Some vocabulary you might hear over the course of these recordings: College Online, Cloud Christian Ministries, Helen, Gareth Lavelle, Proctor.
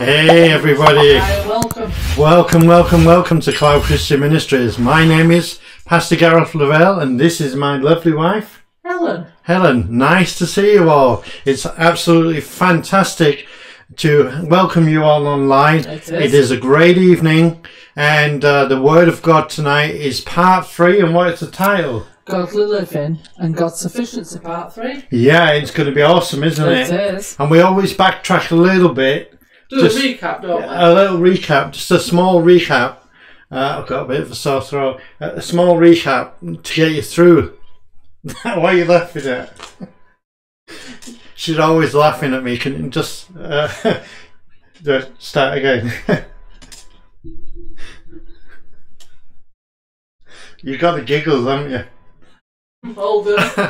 Hey everybody! Hi, welcome. Welcome to Cloud Christian Ministries. My name is Pastor Gareth Lavelle and this is my lovely wife Helen. Helen, nice to see you all. It's absolutely fantastic to welcome you all online. It is a great evening, and the Word of God tonight is part 3, and what is the title? Godly Living and God's Sufficiency, part 3. Yeah, it's going to be awesome, isn't it? It is. And we always backtrack a little bit. Just a small recap. I've got a bit of a sore throat. A small recap to get you through. Why are you laughing at? She's always laughing at me. Can you just start again? You got the giggles, haven't you?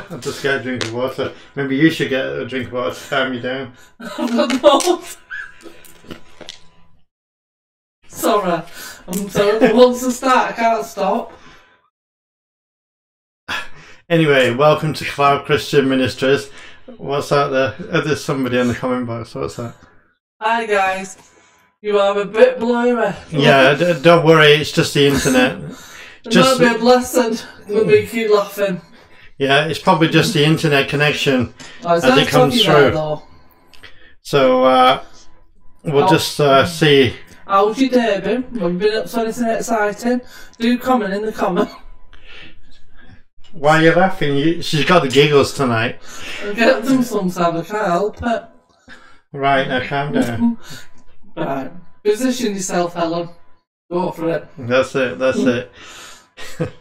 I'm just scared to drink of water. Maybe you should get a drink of water to calm you down. I've got mold. Sorry. I'm sorry. Once I start, I can't stop. Anyway, welcome to Cloud Christian Ministries. What's that there? There's somebody in the comment box. What's that? Hi guys. You are a bit blurry. Yeah, don't worry. It's just the internet. It might be a blessing. We'll be keep laughing. Yeah, it's probably just the internet connection as it comes through. Though. So we'll see. How's your day been? We've been up to anything exciting? Do comment in the comment. Why are you laughing? She's got the giggles tonight. I get them sometimes, I can't help it. Right, now calm down. Right, position yourself, Helen. Go for it. That's it, that's it.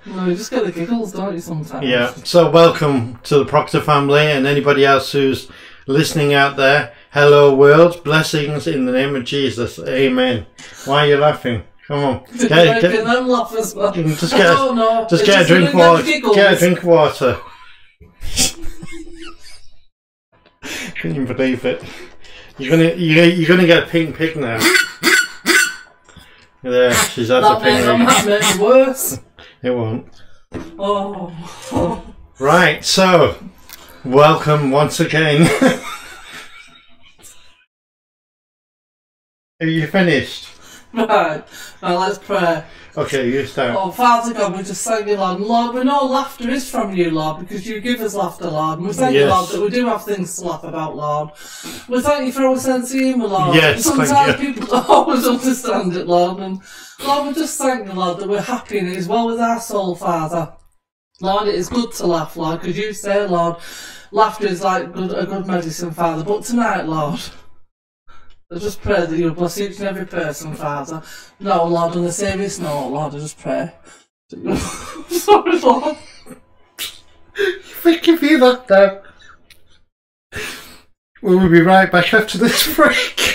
No, you just get the giggles, don't you, sometimes? Yeah, so welcome to the Proctor family and anybody else who's listening out there. Hello world, blessings in the name of Jesus, amen. Why are you laughing? Come on. I'm laughing as well. Just get a drink of water. Get a drink of water. Can you believe it? You're gonna get a pink pig now. There, she's had a pink pig. That makes it worse. It won't. Oh. Right, so welcome once again. Are you finished? Right, now let's pray. Okay, you start. Oh, Father God, we just thank you, Lord. Lord, we know laughter is from you, Lord, because you give us laughter, Lord. And we thank you, Lord, that we do have things to laugh about, Lord. We thank you for our sense of humour, Lord. Yes, sometimes people don't always understand it, Lord. And Lord, we just thank you, Lord, that we're happy and it is well with our soul, Father. Lord, it is good to laugh, Lord, because you say, Lord, laughter is like a good medicine, Father. But tonight, Lord, I just pray that you'll bless each and every person, Father. No, Lord, on a serious note, Lord, I just pray. Sorry, Lord. Thank you for your lockdown. We will be right back after this break.